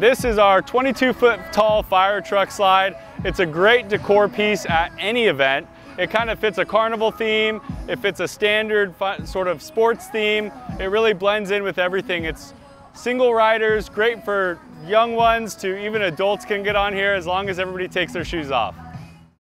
This is our 22-foot tall fire truck slide. It's a great decor piece at any event. It kind of fits a carnival theme. It fits a standard sort of sports theme. It really blends in with everything. It's single riders, great for young ones to even adults can get on here as long as everybody takes their shoes off.